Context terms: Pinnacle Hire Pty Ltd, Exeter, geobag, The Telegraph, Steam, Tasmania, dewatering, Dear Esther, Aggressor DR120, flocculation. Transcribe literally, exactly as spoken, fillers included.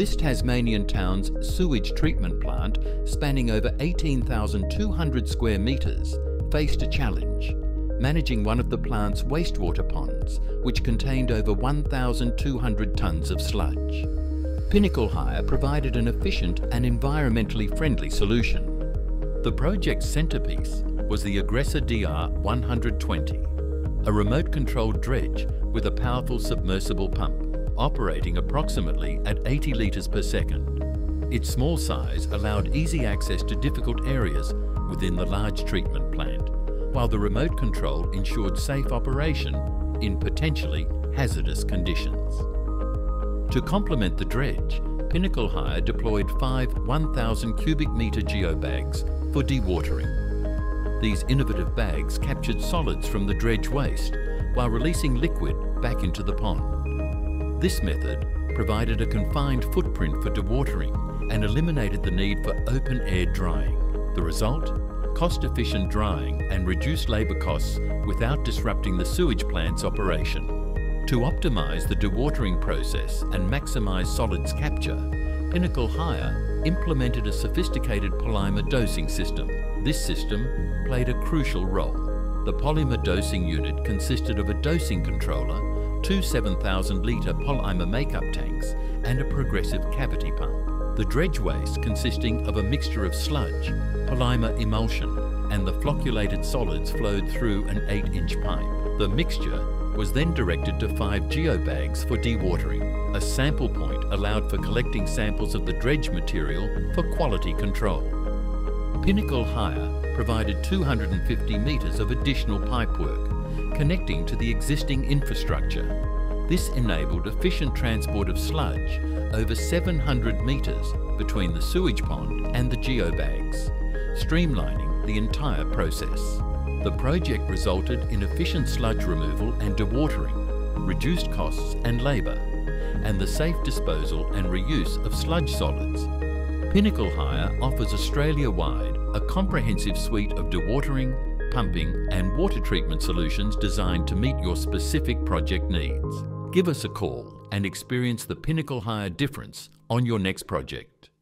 this Tasmanian town's sewage treatment plant, spanning over eighteen thousand two hundred square metres, faced a challenge, managing one of the plant's wastewater ponds, which contained over one thousand two hundred tonnes of sludge. Pinnacle Hire provided an efficient and environmentally friendly solution. The project's centrepiece was the Aggressor D R one twenty, a remote-controlled dredge with a powerful submersible pump, operating approximately at eighty litres per second. Its small size allowed easy access to difficult areas within the large treatment plant, while the remote control ensured safe operation in potentially hazardous conditions. To complement the dredge, Pinnacle Hire deployed five one thousand cubic metre geobags for dewatering. These innovative bags captured solids from the dredge waste while releasing liquid back into the pond. This method provided a confined footprint for dewatering and eliminated the need for open-air drying. The result? Cost-efficient drying and reduced labour costs without disrupting the sewage plant's operation. To optimise the dewatering process and maximise solids capture, Pinnacle Hire implemented a sophisticated polymer dosing system. This system played a crucial role. The polymer dosing unit consisted of a dosing controller, two seven thousand litre polymer makeup tanks and a progressive cavity pump. The dredge waste consisting of a mixture of sludge, polymer emulsion and the flocculated solids flowed through an eight inch pipe. The mixture was then directed to five geobags for dewatering. A sample point allowed for collecting samples of the dredge material for quality control. Pinnacle Hire provided two hundred fifty metres of additional pipework, connecting to the existing infrastructure. This enabled efficient transport of sludge over seven hundred metres between the sewage pond and the geobags, streamlining the entire process. The project resulted in efficient sludge removal and dewatering, reduced costs and labour, and the safe disposal and reuse of sludge solids. Pinnacle Hire offers Australia-wide a comprehensive suite of dewatering, pumping and water treatment solutions designed to meet your specific project needs. Give us a call and experience the Pinnacle Hire difference on your next project.